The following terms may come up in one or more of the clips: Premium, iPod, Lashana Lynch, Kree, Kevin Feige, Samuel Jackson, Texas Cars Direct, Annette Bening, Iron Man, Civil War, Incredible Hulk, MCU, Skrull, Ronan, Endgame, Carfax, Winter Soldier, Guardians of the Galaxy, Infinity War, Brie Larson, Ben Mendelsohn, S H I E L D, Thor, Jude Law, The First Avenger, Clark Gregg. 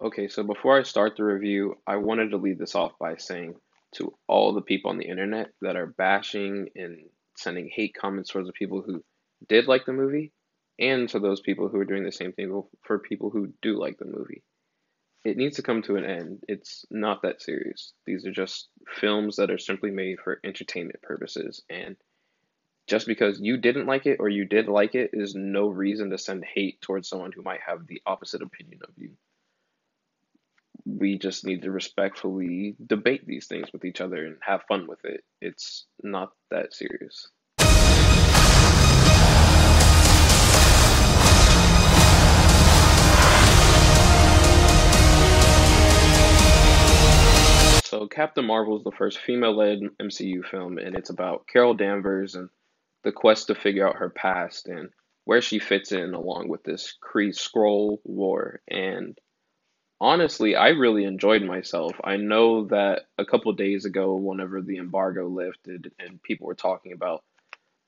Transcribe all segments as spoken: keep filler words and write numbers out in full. Okay, so before I start the review, I wanted to lead this off by saying to all the people on the internet that are bashing and sending hate comments towards the people who did like the movie, and to those people who are doing the same thing for people who do like the movie. It needs to come to an end. It's not that serious. These are just films that are simply made for entertainment purposes, and just because you didn't like it or you did like it is no reason to send hate towards someone who might have the opposite opinion of you. We just need to respectfully debate these things with each other and have fun with it. It's not that serious. So Captain Marvel is the first female-led M C U film, and it's about Carol Danvers and the quest to figure out her past and where she fits in along with this Kree-Skrull war. And honestly, I really enjoyed myself. I know that a couple days ago, whenever the embargo lifted and people were talking about,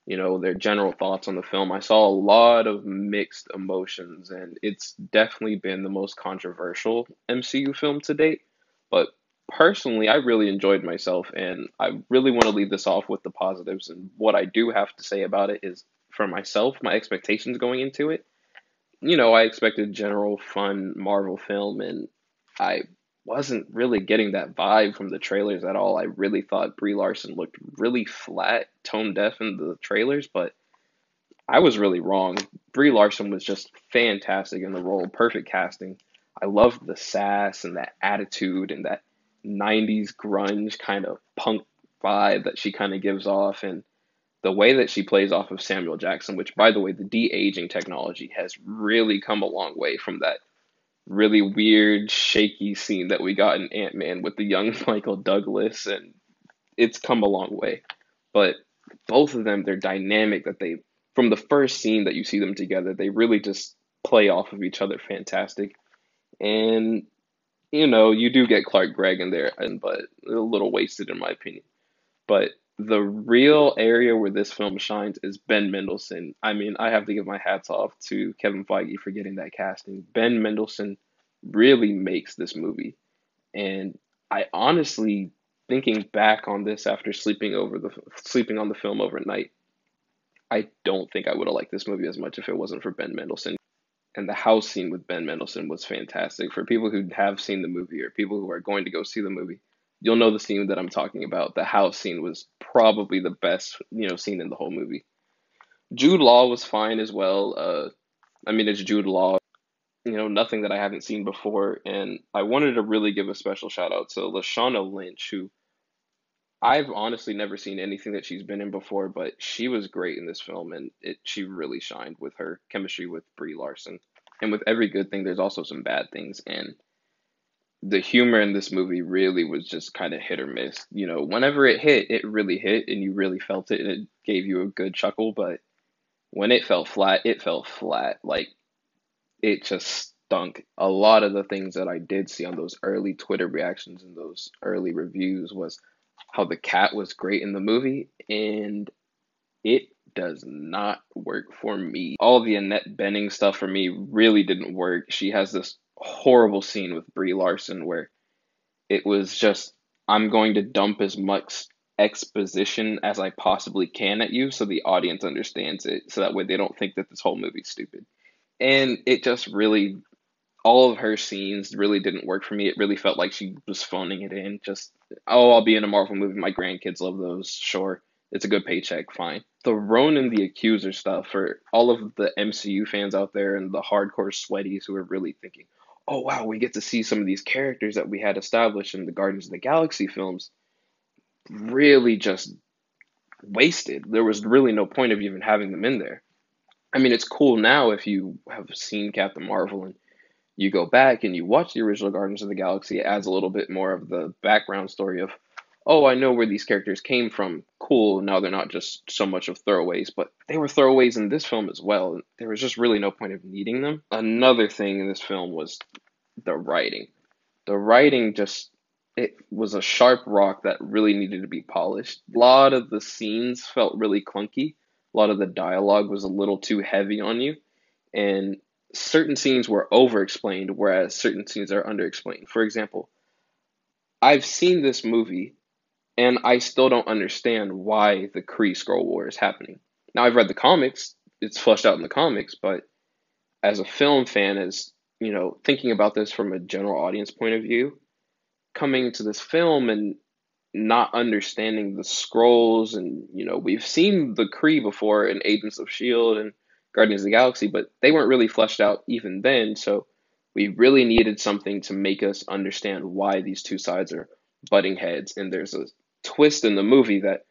you know, their general thoughts on the film, I saw a lot of mixed emotions, and it's definitely been the most controversial M C U film to date. But personally, I really enjoyed myself, and I really want to leave this off with the positives. And what I do have to say about it is, for myself, my expectations going into it. You know, I expected general fun Marvel film, and I wasn't really getting that vibe from the trailers at all. I really thought Brie Larson looked really flat, tone deaf in the trailers, but I was really wrong. Brie Larson was just fantastic in the role, perfect casting. I loved the sass and that attitude and that nineties grunge kind of punk vibe that she kind of gives off, and the way that she plays off of Samuel Jackson, which, by the way, the de-aging technology has really come a long way from that really weird, shaky scene that we got in Ant-Man with the young Michael Douglas, and it's come a long way. But both of them, their dynamic that they, from the first scene that you see them together, they really just play off of each other fantastic. And, you know, you do get Clark Gregg in there, and but a little wasted in my opinion. But the real area where this film shines is Ben Mendelsohn. I mean, I have to give my hats off to Kevin Feige for getting that casting. Ben Mendelsohn really makes this movie. And I honestly, thinking back on this after sleeping over the sleeping on the film overnight, I don't think I would have liked this movie as much if it wasn't for Ben Mendelsohn. And the house scene with Ben Mendelsohn was fantastic. For people who have seen the movie or people who are going to go see the movie, you'll know the scene that I'm talking about. The house scene was probably the best, you know, scene in the whole movie. Jude Law was fine as well. Uh, I mean, it's Jude Law, you know, nothing that I haven't seen before. And I wanted to really give a special shout out to Lashana Lynch, who I've honestly never seen anything that she's been in before, but she was great in this film, and it she really shined with her chemistry with Brie Larson. And with every good thing, there's also some bad things, and the humor in this movie really was just kind of hit or miss. You know, whenever it hit, it really hit, and you really felt it, and it gave you a good chuckle. But when it fell flat, it fell flat. Like, it just stunk. A lot of the things that I did see on those early Twitter reactions and those early reviews was how the cat was great in the movie, and it does not work for me. All the Annette Bening stuff for me really didn't work. She has this horrible scene with Brie Larson where it was just, I'm going to dump as much exposition as I possibly can at you so the audience understands it, so that way they don't think that this whole movie's stupid. And it just really, all of her scenes really didn't work for me. It really felt like she was phoning it in. Just, oh, I'll be in a Marvel movie, my grandkids love those, sure, it's a good paycheck, fine. The Ronan the Accuser stuff, for all of the M C U fans out there and the hardcore sweaties who are really thinking, oh, wow, we get to see some of these characters that we had established in the Guardians of the Galaxy films, really just wasted. There was really no point of even having them in there. I mean, it's cool now if you have seen Captain Marvel and you go back and you watch the original Guardians of the Galaxy, it adds a little bit more of the background story of, oh, I know where these characters came from. Cool, now they're not just so much of throwaways, but they were throwaways in this film as well. There was just really no point of needing them. Another thing in this film was the writing. The writing just, it was a sharp rock that really needed to be polished. A lot of the scenes felt really clunky. A lot of the dialogue was a little too heavy on you. And certain scenes were over-explained, whereas certain scenes are under-explained. For example, I've seen this movie, and I still don't understand why the Kree Skrull War is happening. Now, I've read the comics. It's fleshed out in the comics, but as a film fan, as, you know, thinking about this from a general audience point of view, coming to this film and not understanding the Skrulls, and, you know, we've seen the Kree before in Agents of S H I E L D and Guardians of the Galaxy, but they weren't really fleshed out even then, so we really needed something to make us understand why these two sides are butting heads. And there's a twist in the movie that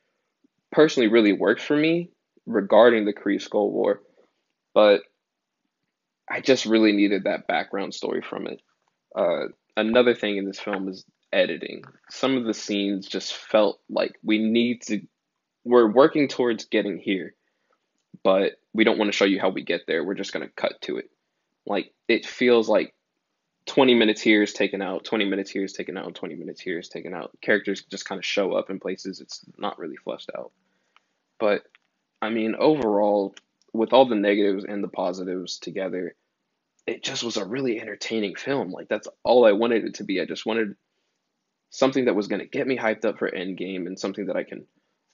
personally really works for me regarding the Kree Skrull War, but I just really needed that background story from it. Uh, another thing in this film is editing. Some of the scenes just felt like we need to, we're working towards getting here, but we don't want to show you how we get there. We're just going to cut to it. Like, it feels like twenty minutes here is taken out, twenty minutes here is taken out, twenty minutes here is taken out. Characters just kind of show up in places it's not really fleshed out. But, I mean, overall, with all the negatives and the positives together, it just was a really entertaining film. Like, that's all I wanted it to be. I just wanted something that was going to get me hyped up for Endgame, and something that I can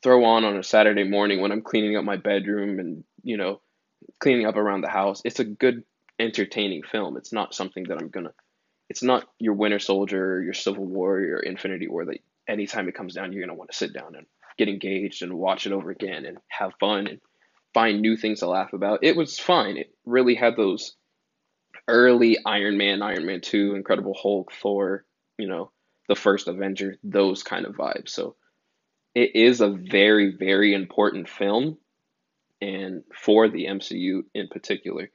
throw on on a Saturday morning when I'm cleaning up my bedroom and, you know, cleaning up around the house. It's a good, entertaining film. It's not something that I'm going to, it's not your Winter Soldier, your Civil War, your Infinity War that anytime it comes down, you're going to want to sit down and get engaged and watch it over again and have fun and find new things to laugh about. It was fine. It really had those early Iron Man, Iron Man two, Incredible Hulk, Thor, you know, The First Avenger, those kind of vibes. So it is a very, very important film, and for the M C U in particular.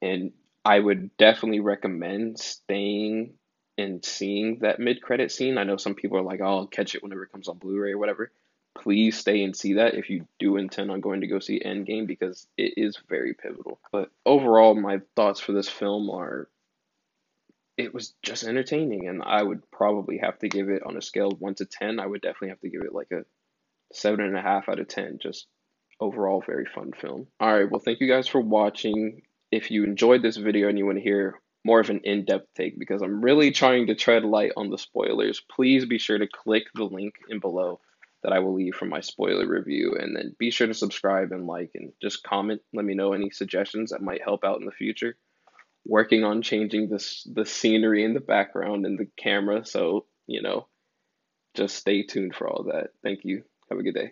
And I would definitely recommend staying and seeing that mid-credit scene. I know some people are like, oh, I'll catch it whenever it comes on Blu-ray or whatever. Please stay and see that if you do intend on going to go see Endgame, because it is very pivotal. But overall, my thoughts for this film are, it was just entertaining, and I would probably have to give it, on a scale of one to ten, I would definitely have to give it like a seven point five out of ten. Just overall, very fun film. Alright, well, thank you guys for watching. If you enjoyed this video and you want to hear more of an in-depth take, because I'm really trying to tread light on the spoilers, please be sure to click the link in below that I will leave for my spoiler review, and then be sure to subscribe and like, and just comment. Let me know any suggestions that might help out in the future. Working on changing this the scenery in the background and the camera, so, you know, just stay tuned for all that. Thank you. Have a good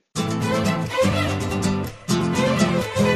day.